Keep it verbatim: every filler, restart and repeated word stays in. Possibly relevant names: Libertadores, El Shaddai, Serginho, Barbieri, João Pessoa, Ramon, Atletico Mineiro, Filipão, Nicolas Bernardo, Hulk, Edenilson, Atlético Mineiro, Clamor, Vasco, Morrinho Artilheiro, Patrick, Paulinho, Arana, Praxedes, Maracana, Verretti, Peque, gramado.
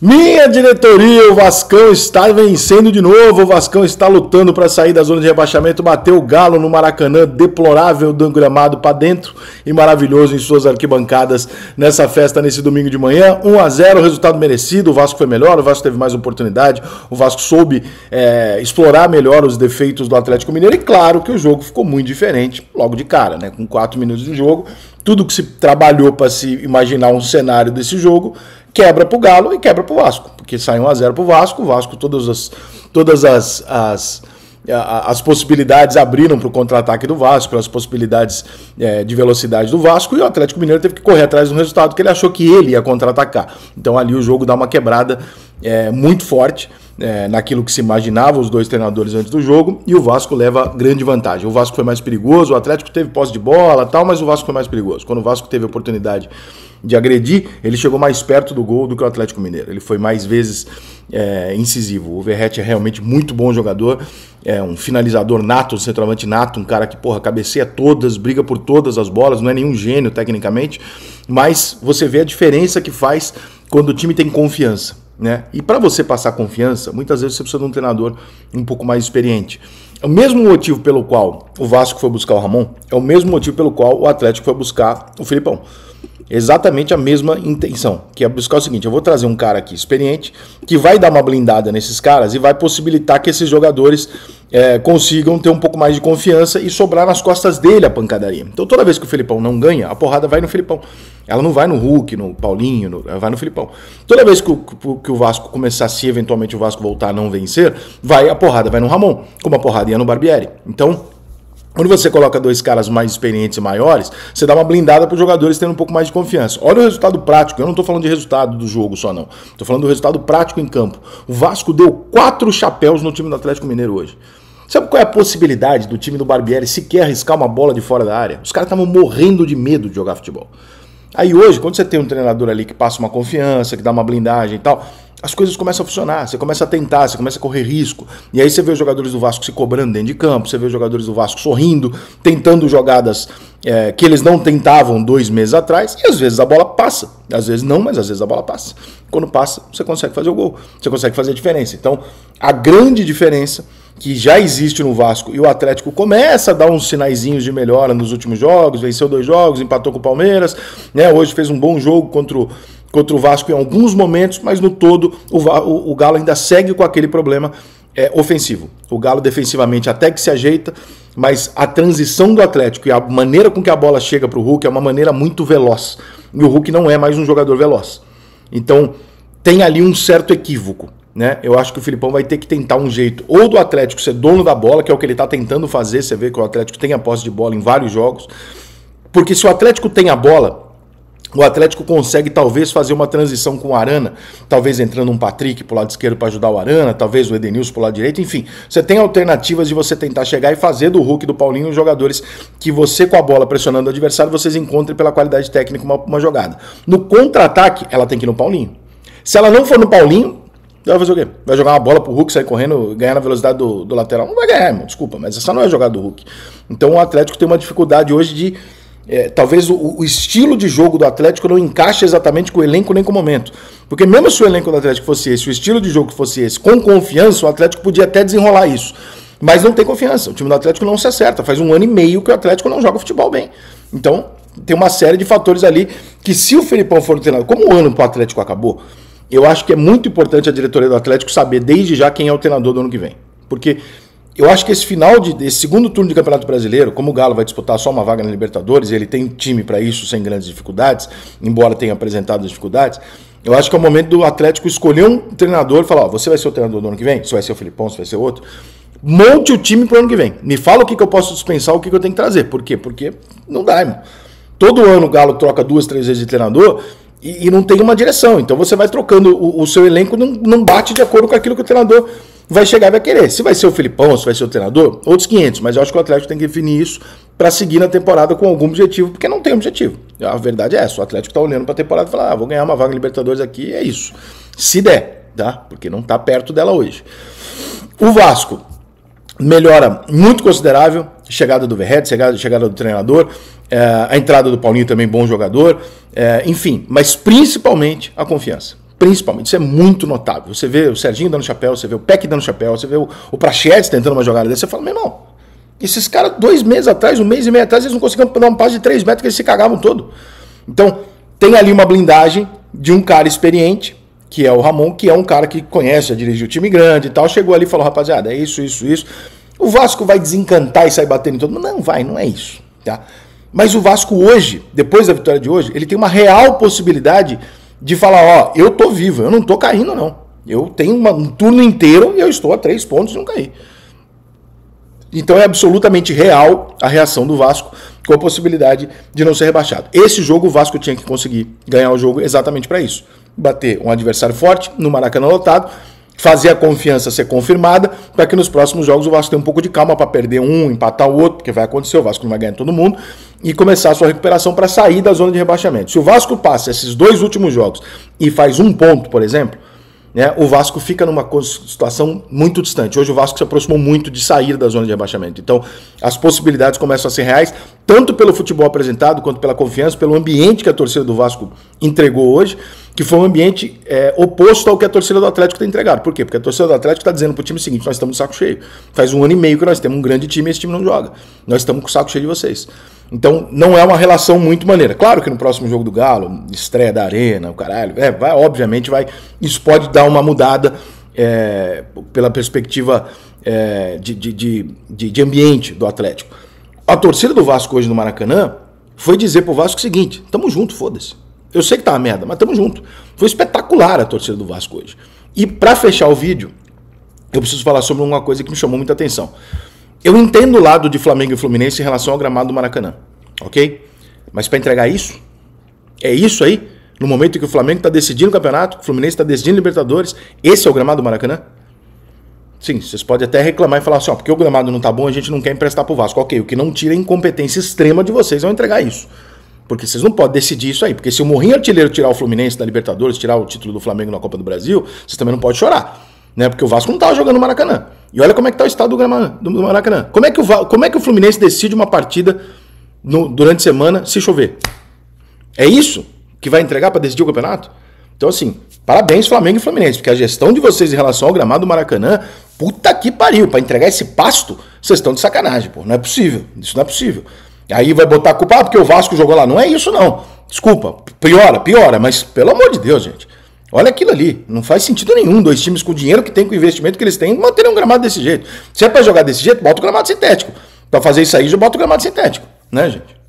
Minha diretoria, o Vascão está vencendo de novo, o Vascão está lutando para sair da zona de rebaixamento, bateu o Galo no Maracanã, deplorável do gramado para dentro e maravilhoso em suas arquibancadas nessa festa, nesse domingo de manhã, um a zero, resultado merecido, o Vasco foi melhor, o Vasco teve mais oportunidade, o Vasco soube é, explorar melhor os defeitos do Atlético Mineiro e claro que o jogo ficou muito diferente logo de cara, né? Com quatro minutos de jogo, tudo que se trabalhou para se imaginar um cenário desse jogo, quebra pro Galo e quebra pro Vasco, porque sai um a zero pro Vasco, o Vasco todas as, todas as, as, as possibilidades abriram pro contra-ataque do Vasco, as possibilidades é, de velocidade do Vasco, e o Atlético Mineiro teve que correr atrás do resultado, que ele achou que ele ia contra-atacar, então ali o jogo dá uma quebrada é, muito forte, É, naquilo que se imaginava os dois treinadores antes do jogo, e o Vasco leva grande vantagem. O Vasco foi mais perigoso, o Atlético teve posse de bola tal, mas o Vasco foi mais perigoso. Quando o Vasco teve a oportunidade de agredir, ele chegou mais perto do gol do que o Atlético Mineiro. Ele foi mais vezes é, incisivo. O Verretti é realmente muito bom jogador, é um finalizador nato, um centroavante nato, um cara que, porra, cabeceia todas, briga por todas as bolas, não é nenhum gênio tecnicamente, mas você vê a diferença que faz quando o time tem confiança. Né? E para você passar confiança, muitas vezes você precisa de um treinador um pouco mais experiente. O mesmo motivo pelo qual o Vasco foi buscar o Ramon é o mesmo motivo pelo qual o Atlético foi buscar o Filipão. Exatamente a mesma intenção, que é buscar o seguinte: eu vou trazer um cara aqui experiente, que vai dar uma blindada nesses caras e vai possibilitar que esses jogadores é, consigam ter um pouco mais de confiança e sobrar nas costas dele a pancadaria. Então toda vez que o Filipão não ganha, a porrada vai no Filipão. Ela não vai no Hulk, no Paulinho, no, ela vai no Filipão. Toda vez que o, que o Vasco começar, se eventualmente o Vasco voltar a não vencer, vai a porrada, vai no Ramon, como a porrada ia no Barbieri. Então, quando você coloca dois caras mais experientes e maiores, você dá uma blindada para os jogadores terem um pouco mais de confiança. Olha o resultado prático, eu não estou falando de resultado do jogo só não, estou falando do resultado prático em campo. O Vasco deu quatro chapéus no time do Atlético Mineiro hoje. Sabe qual é a possibilidade do time do Barbieri sequer arriscar uma bola de fora da área? Os caras estavam morrendo de medo de jogar futebol. Aí hoje, quando você tem um treinador ali que passa uma confiança, que dá uma blindagem e tal, as coisas começam a funcionar, você começa a tentar, você começa a correr risco, e aí você vê os jogadores do Vasco se cobrando dentro de campo, você vê os jogadores do Vasco sorrindo, tentando jogadas é, que eles não tentavam dois meses atrás, e às vezes a bola passa, às vezes não, mas às vezes a bola passa. Quando passa, você consegue fazer o gol, você consegue fazer a diferença. Então, a grande diferença que já existe no Vasco, e o Atlético começa a dar uns sinaizinhos de melhora nos últimos jogos, venceu dois jogos, empatou com o Palmeiras, né? Hoje fez um bom jogo contra o contra o Vasco em alguns momentos, mas no todo o, o, o Galo ainda segue com aquele problema é, ofensivo. O Galo defensivamente até que se ajeita, mas a transição do Atlético e a maneira com que a bola chega para o Hulk é uma maneira muito veloz. E o Hulk não é mais um jogador veloz. Então tem ali um certo equívoco, né? Eu acho que o Filipão vai ter que tentar um jeito ou do Atlético ser dono da bola, que é o que ele está tentando fazer, você vê que o Atlético tem a posse de bola em vários jogos, porque se o Atlético tem a bola, o Atlético consegue talvez fazer uma transição com o Arana, talvez entrando um Patrick pro lado esquerdo para ajudar o Arana, talvez o Edenilson pro lado direito, enfim. Você tem alternativas de você tentar chegar e fazer do Hulk e do Paulinho jogadores que você com a bola pressionando o adversário, vocês encontrem pela qualidade técnica uma, uma jogada. No contra-ataque, ela tem que ir no Paulinho. Se ela não for no Paulinho, vai fazer o quê? Vai jogar uma bola pro Hulk, sair correndo, ganhar na velocidade do, do lateral? Não vai ganhar, irmão, desculpa, mas essa não é a jogada do Hulk. Então o Atlético tem uma dificuldade hoje de... É, talvez o, o estilo de jogo do Atlético não encaixe exatamente com o elenco nem com o momento, porque mesmo se o elenco do Atlético fosse esse, o estilo de jogo que fosse esse, com confiança, o Atlético podia até desenrolar isso, mas não tem confiança, o time do Atlético não se acerta, faz um ano e meio que o Atlético não joga futebol bem, então tem uma série de fatores ali que se o Filipão for treinador, como o ano pro Atlético acabou, eu acho que é muito importante a diretoria do Atlético saber desde já quem é o treinador do ano que vem, porque... Eu acho que esse final de esse segundo turno de Campeonato Brasileiro, como o Galo vai disputar só uma vaga na Libertadores, ele tem time para isso sem grandes dificuldades, embora tenha apresentado as dificuldades, eu acho que é o momento do Atlético escolher um treinador e falar, ó, você vai ser o treinador do ano que vem? Você vai ser o Filipão, você vai ser outro? Monte o time pro ano que vem. Me fala o que, que eu posso dispensar, o que, que eu tenho que trazer. Por quê? Porque não dá, irmão. Todo ano o Galo troca duas, três vezes de treinador... E não tem uma direção, então você vai trocando, o, o seu elenco não, não bate de acordo com aquilo que o treinador vai chegar e vai querer. Se vai ser o Filipão, se vai ser o treinador, outros quinhentos, mas eu acho que o Atlético tem que definir isso para seguir na temporada com algum objetivo, porque não tem objetivo. A verdade é essa, o Atlético tá olhando para a temporada e fala, ah, vou ganhar uma vaga Libertadores aqui, é isso. Se der, tá? Porque não tá perto dela hoje. O Vasco melhora muito considerável, chegada do Verretti, chegada, chegada do treinador, é, a entrada do Paulinho também bom jogador, é, enfim, mas principalmente a confiança. Principalmente, isso é muito notável. Você vê o Serginho dando chapéu, você vê o Peque dando chapéu, você vê o, o Praxedes tentando uma jogada dessa, você fala, meu irmão, esses caras dois meses atrás, um mês e meio atrás, eles não conseguiam dar um passe de três metros, que eles se cagavam todo. Então, tem ali uma blindagem de um cara experiente, que é o Ramon, que é um cara que conhece, já dirigiu o time grande e tal, chegou ali e falou, rapaziada, é isso, isso, isso. O Vasco vai desencantar e sair batendo em todo mundo? Não vai, não é isso, tá? Mas o Vasco hoje, depois da vitória de hoje, ele tem uma real possibilidade de falar, ó, eu tô vivo, eu não tô caindo não. Eu tenho uma, um turno inteiro e eu estou a três pontos e não caí. Então é absolutamente real a reação do Vasco com a possibilidade de não ser rebaixado. Esse jogo o Vasco tinha que conseguir ganhar o jogo exatamente para isso. Bater um adversário forte no Maracanã lotado, fazer a confiança ser confirmada, para que nos próximos jogos o Vasco tenha um pouco de calma para perder um, empatar o outro, porque vai acontecer, o Vasco não vai ganhar todo mundo, e começar a sua recuperação para sair da zona de rebaixamento. Se o Vasco passa esses dois últimos jogos e faz um ponto, por exemplo, né, o Vasco fica numa situação muito distante. Hoje o Vasco se aproximou muito de sair da zona de rebaixamento. Então as possibilidades começam a ser reais, tanto pelo futebol apresentado, quanto pela confiança, pelo ambiente que a torcida do Vasco entregou hoje, que foi um ambiente é, oposto ao que a torcida do Atlético tem entregado. Por quê? Porque a torcida do Atlético está dizendo para o time seguinte, nós estamos de saco cheio. Faz um ano e meio que nós temos um grande time e esse time não joga. Nós estamos com o saco cheio de vocês. Então não é uma relação muito maneira. Claro que no próximo jogo do Galo, estreia da Arena, o caralho, é, vai, obviamente vai, isso pode dar uma mudada é, pela perspectiva é, de, de, de, de, de ambiente do Atlético. A torcida do Vasco hoje no Maracanã foi dizer pro Vasco o seguinte, tamo junto, foda-se. Eu sei que tá uma merda, mas tamo junto. Foi espetacular a torcida do Vasco hoje. E pra fechar o vídeo, eu preciso falar sobre uma coisa que me chamou muita atenção. Eu entendo o lado de Flamengo e Fluminense em relação ao gramado do Maracanã, ok? Mas pra entregar isso, é isso aí? No momento em que o Flamengo tá decidindo o campeonato, o Fluminense tá decidindo Libertadores, esse é o gramado do Maracanã? Sim, vocês podem até reclamar e falar assim, ó, porque o gramado não tá bom, a gente não quer emprestar pro Vasco. Ok, o que não tira a incompetência extrema de vocês ao entregar isso. Porque vocês não podem decidir isso aí, porque se o Morrinho Artilheiro tirar o Fluminense da Libertadores, tirar o título do Flamengo na Copa do Brasil, vocês também não podem chorar, né? Porque o Vasco não estava jogando no Maracanã. E olha como é que está o estado do Maracanã. Como é que o, como é que o Fluminense decide uma partida no, durante a semana se chover? É isso que vai entregar para decidir o campeonato? Então assim, parabéns Flamengo e Fluminense, porque a gestão de vocês em relação ao gramado do Maracanã, puta que pariu, para entregar esse pasto, vocês estão de sacanagem, pô. Não é possível, isso não é possível. Aí vai botar a culpa, ah, porque o Vasco jogou lá. Não é isso, não. Desculpa, piora, piora, mas pelo amor de Deus, gente. Olha aquilo ali, não faz sentido nenhum. Dois times com o dinheiro que tem, com o investimento que eles têm, manterem um gramado desse jeito. Se é pra jogar desse jeito, bota o gramado sintético. Pra fazer isso aí, já bota o gramado sintético, né, gente?